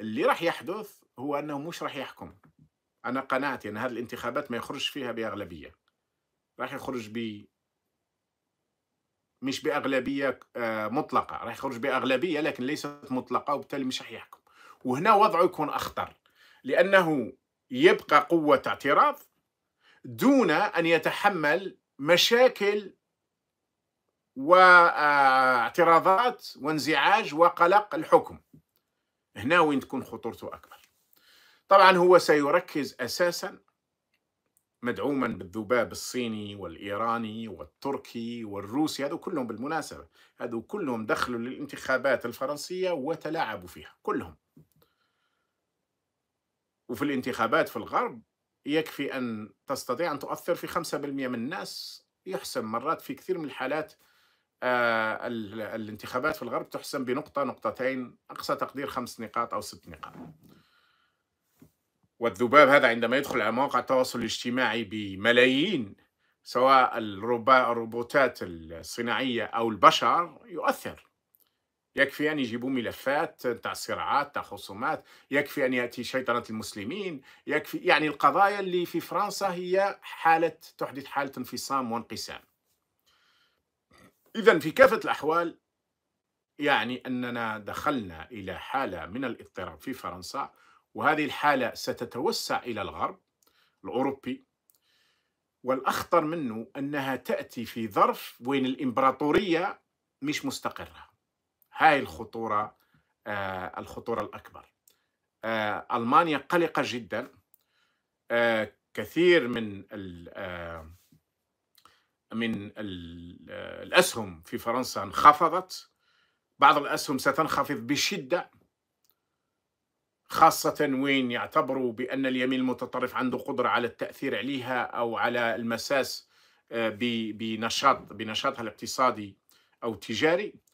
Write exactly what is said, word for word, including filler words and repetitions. اللي راح يحدث هو أنه مش راح يحكم. أنا قناعتي أن هذه الانتخابات ما يخرج فيها بأغلبية، راح يخرج ب مش بأغلبية مطلقة، راح يخرج بأغلبية لكن ليست مطلقة، وبالتالي مش راح يحكم. وهنا وضعه يكون أخطر، لأنه يبقى قوة اعتراض دون أن يتحمل مشاكل واعتراضات وانزعاج وقلق الحكم. هنا وين تكون خطورته أكبر. طبعا هو سيركز أساسا مدعوما بالذباب الصيني والإيراني والتركي والروسي، هذو كلهم بالمناسبة هذو كلهم دخلوا للانتخابات الفرنسية وتلاعبوا فيها كلهم. وفي الانتخابات في الغرب يكفي أن تستطيع أن تؤثر في خمسة بالمئة من الناس. يحسم مرات في كثير من الحالات آه الانتخابات في الغرب تحسم بنقطة نقطتين، أقصى تقدير خمس نقاط أو ست نقاط. والذباب هذا عندما يدخل على مواقع التواصل الاجتماعي بملايين، سواء الروبوتات الصناعية أو البشر، يؤثر. يكفي أن يجيبوا ملفات تاع صراعات تاع خصومات، يكفي أن يأتي شيطنة المسلمين، يكفي يعني القضايا اللي في فرنسا هي حالة تحدث حالة انفصام وانقسام. إذن في كافة الأحوال يعني أننا دخلنا إلى حالة من الاضطراب في فرنسا، وهذه الحالة ستتوسع إلى الغرب الأوروبي. والأخطر منه أنها تأتي في ظرف وين الإمبراطورية مش مستقرة. هاي الخطورة آه الخطورة الأكبر. آه ألمانيا قلقة جدا. آه كثير من ال آه من ال آه الأسهم في فرنسا انخفضت، بعض الأسهم ستنخفض بشدة، خاصة وين يعتبروا بأن اليمين المتطرف عنده قدرة على التأثير عليها أو على المساس آه بنشاط بنشاطها الاقتصادي أو التجاري.